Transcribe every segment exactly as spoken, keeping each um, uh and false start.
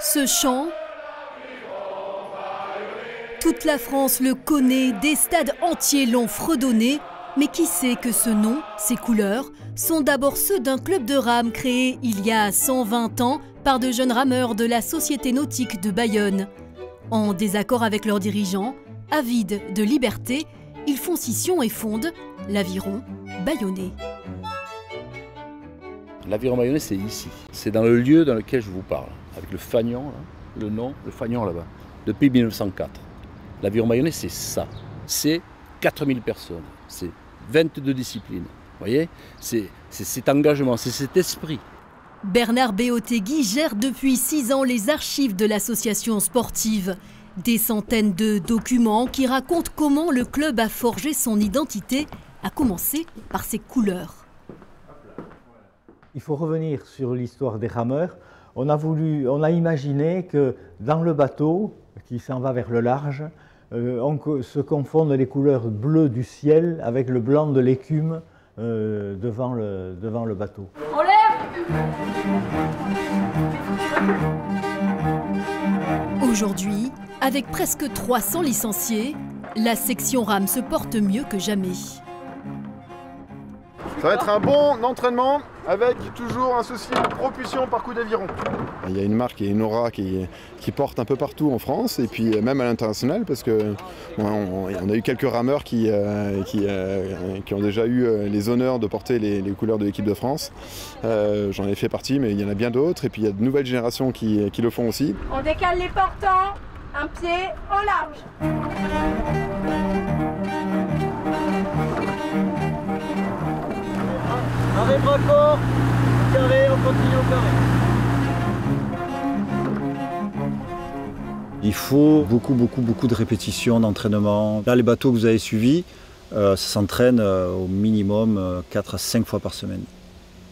Ce chant, toute la France le connaît, des stades entiers l'ont fredonné. Mais qui sait que ce nom, ces couleurs, sont d'abord ceux d'un club de rame créé il y a cent vingt ans par de jeunes rameurs de la Société nautique de Bayonne. En désaccord avec leurs dirigeants, avides de liberté, ils font scission et fondent l'Aviron Bayonnais. L'Aviron Bayonnais, c'est ici. C'est dans le lieu dans lequel je vous parle, avec le fanion, là, le nom, le fanion là-bas, depuis mille neuf cent quatre. L'Aviron Bayonnais, c'est ça. C'est quatre mille personnes, c'est vingt-deux disciplines. Vous voyez, c'est cet engagement, c'est cet esprit. Bernard Béotégui gère depuis six ans les archives de l'association sportive. Des centaines de documents qui racontent comment le club a forgé son identité, à commencer par ses couleurs. Il faut revenir sur l'histoire des rameurs. On a voulu, on a imaginé que dans le bateau qui s'en va vers le large, Euh, on se confondent les couleurs bleues du ciel avec le blanc de l'écume euh, devant, le, devant le bateau. On lève ! Aujourd'hui, avec presque trois cents licenciés, la section rame se porte mieux que jamais. Ça va être un bon entraînement avec toujours un souci de propulsion par coup d'aviron. Il y a une marque et une aura qui, qui porte un peu partout en France et puis même à l'international parce que on, on a eu quelques rameurs qui, qui, qui ont déjà eu les honneurs de porter les, les couleurs de l'équipe de France. Euh, J'en ai fait partie mais il y en a bien d'autres et puis il y a de nouvelles générations qui, qui le font aussi. On décale les portants, un pied au large. Les bras forts, carré, on continue au carré. Il faut beaucoup, beaucoup, beaucoup de répétitions, d'entraînement. Là, les bateaux que vous avez suivis, euh, ça s'entraîne euh, au minimum euh, quatre à cinq fois par semaine.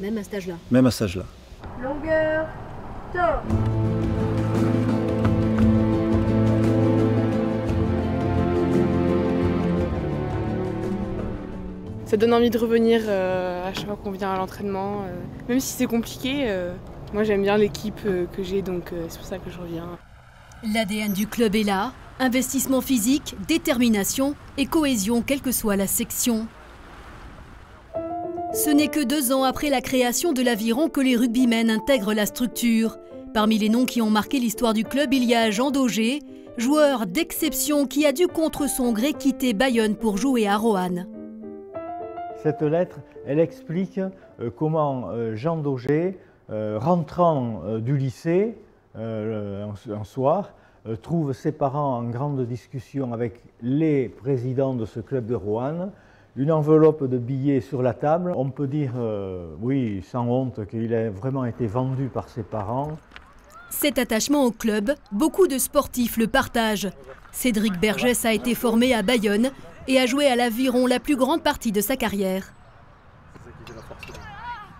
Même à cet âge-là. Même à cet âge-là. Longueur, tort. Ça donne envie de revenir euh, à chaque fois qu'on vient à l'entraînement. Euh, même si c'est compliqué, euh, moi j'aime bien l'équipe euh, que j'ai, donc euh, c'est pour ça que je reviens. L'A D N du club est là. Investissement physique, détermination et cohésion, quelle que soit la section. Ce n'est que deux ans après la création de l'Aviron que les rugbymen intègrent la structure. Parmi les noms qui ont marqué l'histoire du club, il y a Jean Dauger, joueur d'exception qui a dû contre son gré quitter Bayonne pour jouer à Roanne. Cette lettre, elle explique comment Jean Dauger, rentrant du lycée un soir, trouve ses parents en grande discussion avec les présidents de ce club de Roanne, une enveloppe de billets sur la table. On peut dire, oui, sans honte, qu'il a vraiment été vendu par ses parents. Cet attachement au club, beaucoup de sportifs le partagent. Cédric Bergès a été formé à Bayonne et a joué à l'Aviron la plus grande partie de sa carrière.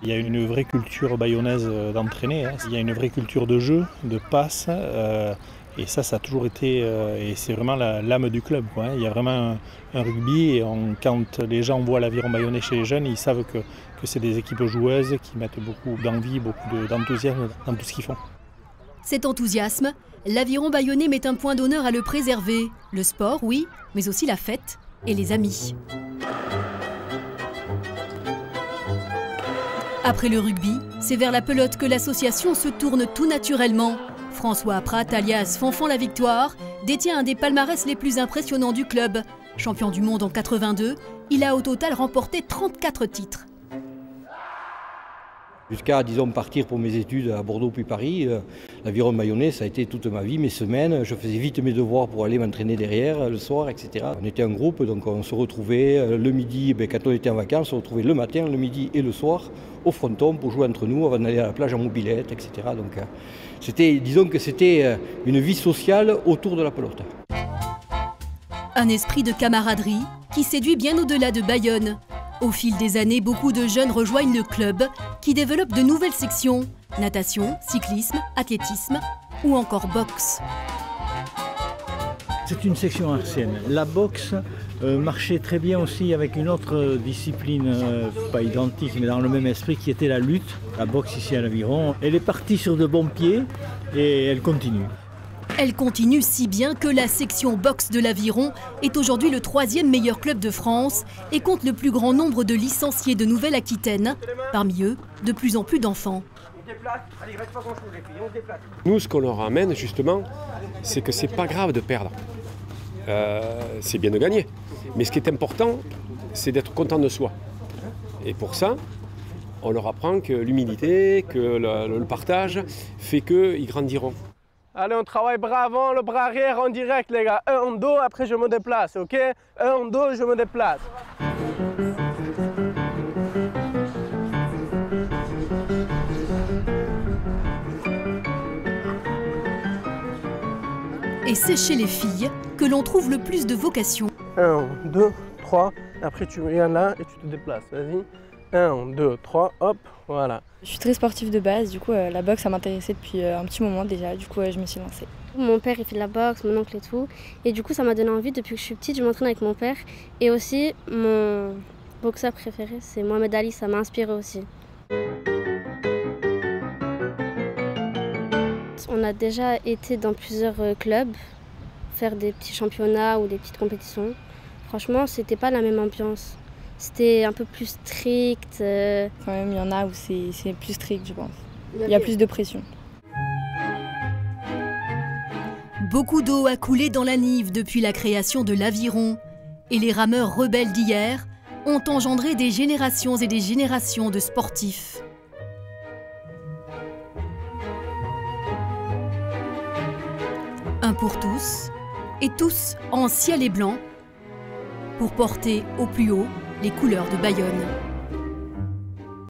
Il y a une vraie culture bayonnaise d'entraîner, hein. Il y a une vraie culture de jeu, de passe, euh, et ça, ça a toujours été, euh, et c'est vraiment l'âme du club, quoi, hein. Il y a vraiment un, un rugby, et on, quand les gens voient l'Aviron Bayonnais chez les jeunes, ils savent que, que c'est des équipes joueuses qui mettent beaucoup d'envie, beaucoup d'enthousiasme dans tout ce qu'ils font. Cet enthousiasme, l'Aviron Bayonnais met un point d'honneur à le préserver. Le sport, oui, mais aussi la fête et les amis. Après le rugby, c'est vers la pelote que l'association se tourne tout naturellement. François Prat, alias Fanfan la Victoire, détient un des palmarès les plus impressionnants du club. Champion du monde en quatre-vingt-deux, il a au total remporté trente-quatre titres. Jusqu'à, disons, partir pour mes études à Bordeaux puis Paris, euh, l'Aviron Bayonnais, ça a été toute ma vie, mes semaines. Je faisais vite mes devoirs pour aller m'entraîner derrière le soir, et cetera. On était un groupe, donc on se retrouvait euh, le midi, ben, quand on était en vacances, on se retrouvait le matin, le midi et le soir au fronton pour jouer entre nous, avant d'aller à la plage en mobilette, et cetera. Donc, euh, c'était, disons que c'était euh, une vie sociale autour de la pelote. Un esprit de camaraderie qui séduit bien au-delà de Bayonne. Au fil des années, beaucoup de jeunes rejoignent le club qui développe de nouvelles sections, natation, cyclisme, athlétisme ou encore boxe. C'est une section artienne. La boxe euh, marchait très bien aussi avec une autre discipline, euh, pas identique, mais dans le même esprit, qui était la lutte, la boxe ici à l'Aviron. Elle est partie sur de bons pieds et elle continue. Elle continue si bien que la section boxe de l'Aviron est aujourd'hui le troisième meilleur club de France et compte le plus grand nombre de licenciés de Nouvelle-Aquitaine, parmi eux de plus en plus d'enfants. Nous, ce qu'on leur ramène justement, c'est que c'est pas grave de perdre. Euh, c'est bien de gagner. Mais ce qui est important, c'est d'être content de soi. Et pour ça, on leur apprend que l'humilité, que le, le partage fait qu'ils grandiront. Allez, on travaille bras avant, le bras arrière en direct, les gars. Un en dos, après je me déplace, ok? Un en dos, je me déplace. Et c'est chez les filles que l'on trouve le plus de vocations. un, deux, trois, après tu viens là et tu te déplaces, vas-y. un, deux, trois, hop, voilà. Je suis très sportive de base, du coup euh, la boxe ça m'intéressait depuis euh, un petit moment déjà, du coup euh, je me suis lancée. Mon père il fait de la boxe, mon oncle et tout, et du coup ça m'a donné envie, depuis que je suis petite je m'entraîne avec mon père. Et aussi mon boxeur préféré c'est Mohamed Ali, ça m'a inspirée aussi. On a déjà été dans plusieurs clubs, faire des petits championnats ou des petites compétitions. Franchement, c'était pas la même ambiance. C'était un peu plus strict. Quand même, il y en a où c'est plus strict, je pense. Il y a plus de pression. Beaucoup d'eau a coulé dans la Nive depuis la création de l'Aviron. Et les rameurs rebelles d'hier ont engendré des générations et des générations de sportifs. Un pour tous, et tous en ciel et blanc, pour porter au plus haut les couleurs de Bayonne.